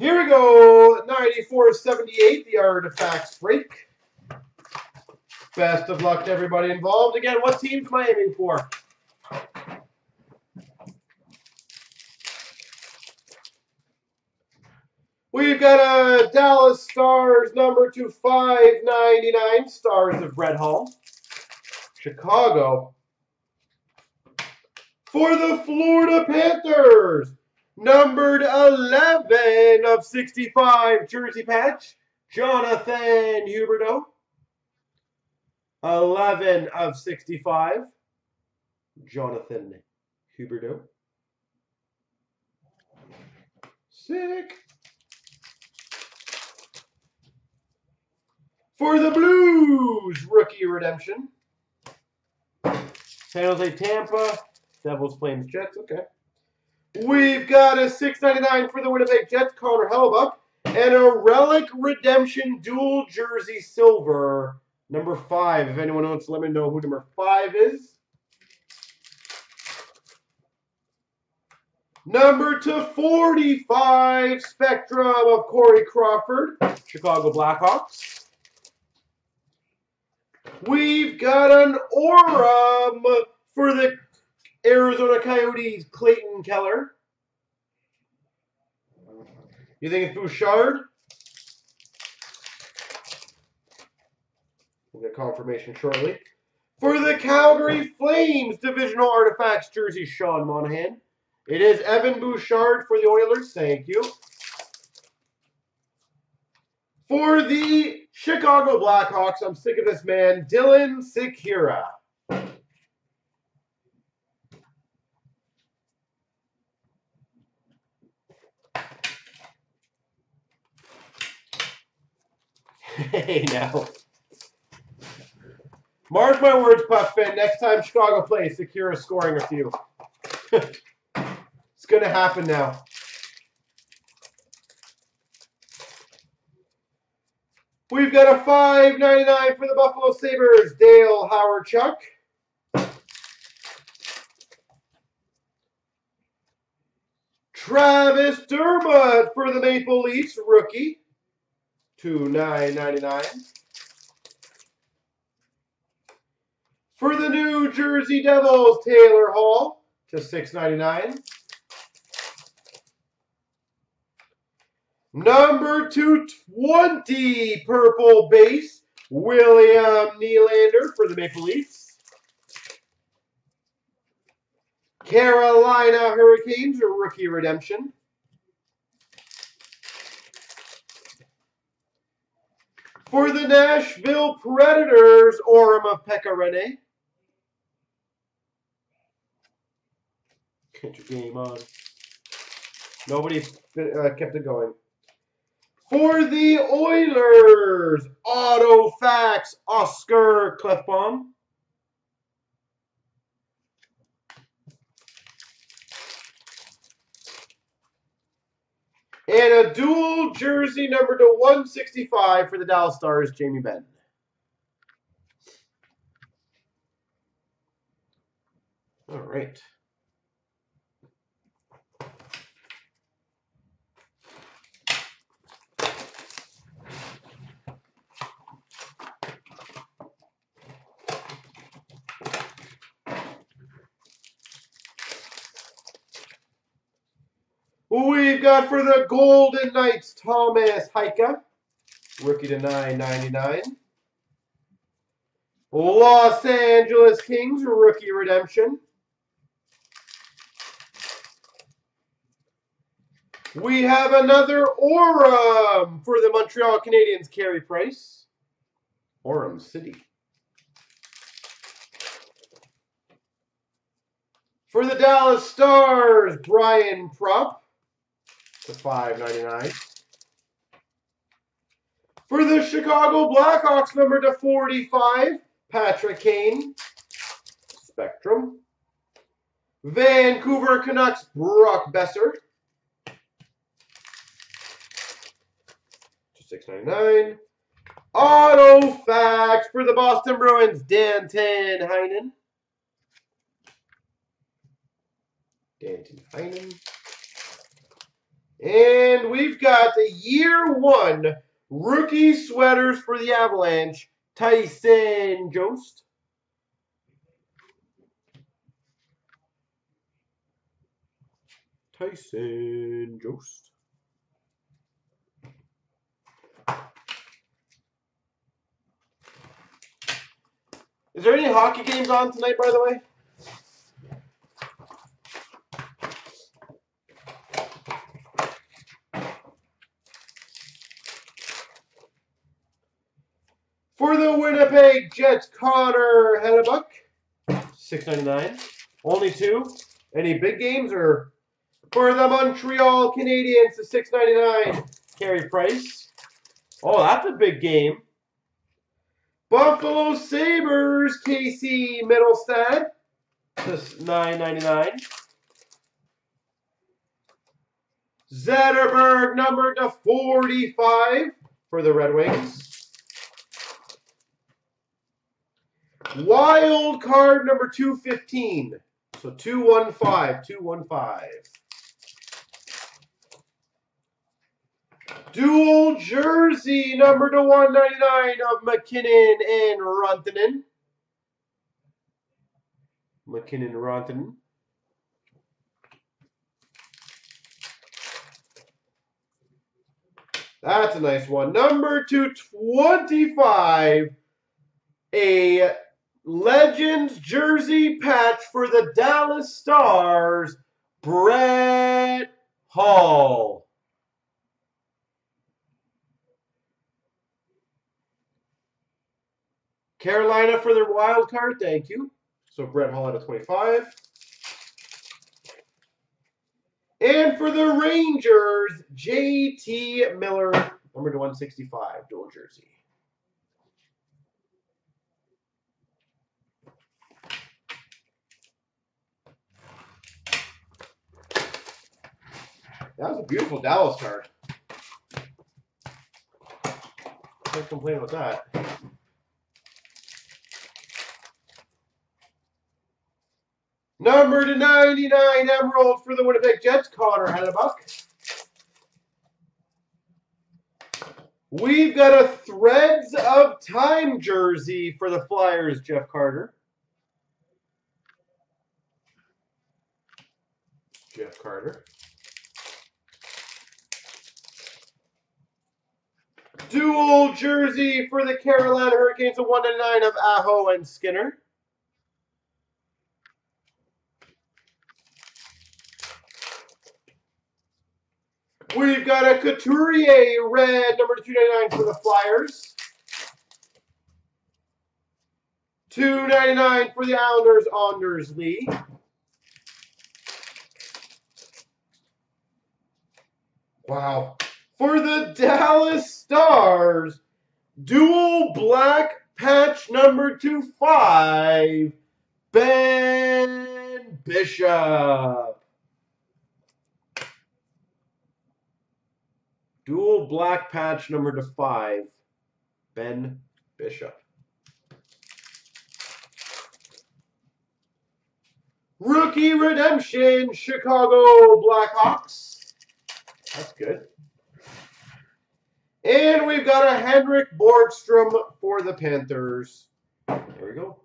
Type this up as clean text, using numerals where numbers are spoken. Here we go, 94-78, the Artifacts break. Best of luck to everybody involved. Again, what team's am I aiming for? We've got a Dallas Stars number to 599, Stars of Brett Hall. Chicago. For the Florida Panthers, numbered 11 of 65, jersey patch, Jonathan Huberdeau. 11 of 65, Jonathan Huberdeau. Sick. For the Blues, rookie redemption. San Jose, Tampa, Devils, Flames, Jets. Okay. We've got a $6.99 for the Winnipeg Jets, Connor Hellebuyck, and a relic redemption dual jersey silver, number 5. If anyone wants to let me know who number 5 is. Number to 45, Spectrum of Corey Crawford, Chicago Blackhawks. We've got an Aurum for the Arizona Coyotes, Clayton Keller. You think it's Bouchard? We'll get confirmation shortly. For the Calgary Flames, Divisional Artifacts jersey, Sean Monahan. It is Evan Bouchard for the Oilers. Thank you. For the Chicago Blackhawks, I'm sick of this man, Dylan Sikura. Hey, now. Mark my words, Puff Fan. Next time Chicago plays, Sikura's scoring a few. It's going to happen now. We've got a $5.99 for the Buffalo Sabres, Dale Hawerchuk. Travis Dermott for the Maple Leafs, rookie, $29.99. For the New Jersey Devils, Taylor Hall, to $6.99. Number 220, purple base, William Nylander for the Maple Leafs. Carolina Hurricanes, rookie redemption. For the Nashville Predators, Aurum of Pekka Renee. Get your game on. Nobody kept it going. For the Oilers, Artifacts, Oscar Clefbaum. And a dual jersey number to 165 for the Dallas Stars, Jamie Benn. All right. We've got for the Golden Knights, Thomas Heike, rookie to 9.99. Los Angeles Kings, rookie redemption. We have another Aurum for the Montreal Canadiens, Carey Price. Aurum City. For the Dallas Stars, Brian Propp. $5.99. For the Chicago Blackhawks, number to 45, Patrick Kane, Spectrum. Vancouver Canucks, Brock Besser, to $6.99. Artifacts for the Boston Bruins, Danton Heinen. Danton Heinen. And And we've got a year one rookie sweaters for the Avalanche, Tyson Jost. Tyson Jost. Is there any hockey games on tonight, by the way? For the Winnipeg Jets, Connor Hellebuyck, $6.99. Only two. Any big games or for the Montreal Canadiens, the $6.99. Carey Price. Oh, that's a big game. Buffalo Sabres, Casey Middlestad, this $9.99. Zetterberg, number to 45 for the Red Wings. Wild card number 215. So 215. Dual jersey number to 199 of McKinnon and Rantanen. McKinnon, Rantanen. That's a nice one. Number 225. A Legends jersey patch for the Dallas Stars, Brett Hall. Carolina for their wild card, thank you. So Brett Hall out of 25. And for the Rangers, JT Miller, number to 165, dual jersey. That was a beautiful Dallas card. Can't complain about that. Number to 99, Emerald for the Winnipeg Jets, Connor Hellebuyck. We've got a Threads of Time jersey for the Flyers, Jeff Carter. Jeff Carter. Dual jersey for the Carolina Hurricanes, a 199 of Aho and Skinner. We've got a Couturier red, number 299 for the Flyers. 299 for the Islanders, Anders Lee. Wow. For the Dallas Stars, dual black patch number 25, Ben Bishop. Dual black patch number 25, Ben Bishop. Rookie redemption, Chicago Blackhawks. That's good. And we've got a Henrik Borgstrom for the Panthers. There we go.